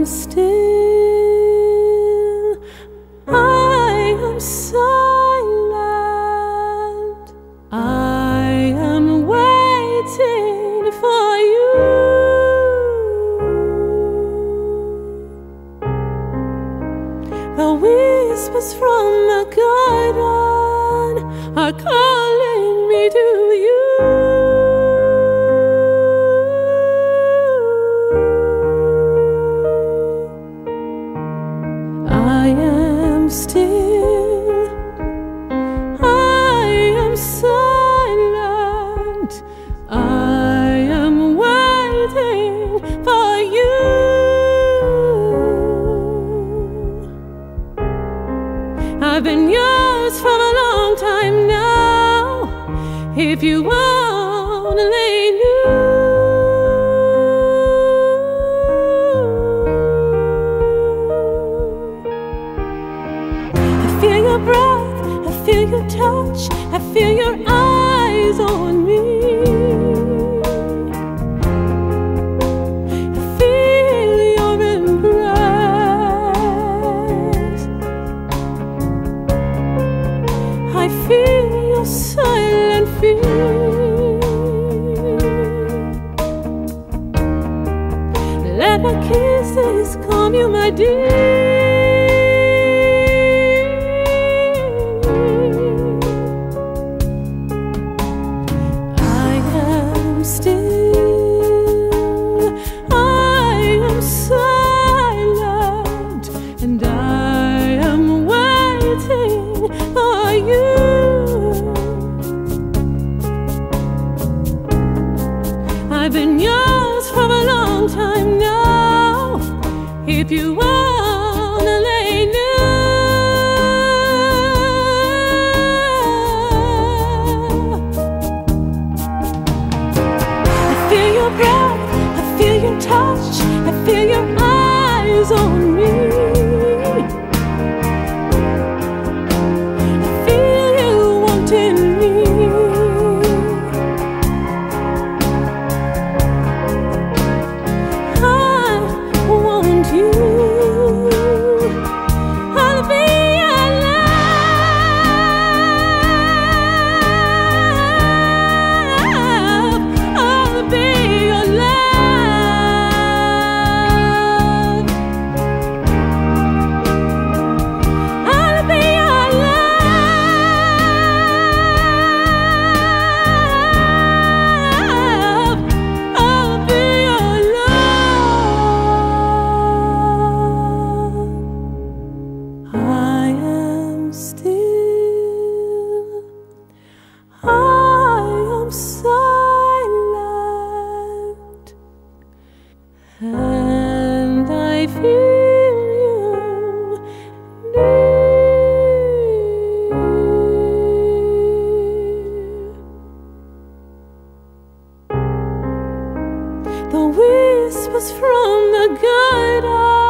am still, I am silent, I am waiting for you. The whispers from the garden are calling me to you. Still, I am silent, I am waiting for you. I've been yours for a long time now, if you only knew. I feel your breath, I feel your touch, I feel your eyes on me. I feel your embrace, I feel your silent fear. Let my kisses calm you, my dear. I've been yours for a long time now, if you only knew. I feel your breath, I feel your touch, I feel your eyes on me. And I feel you near. The whispers from the garden.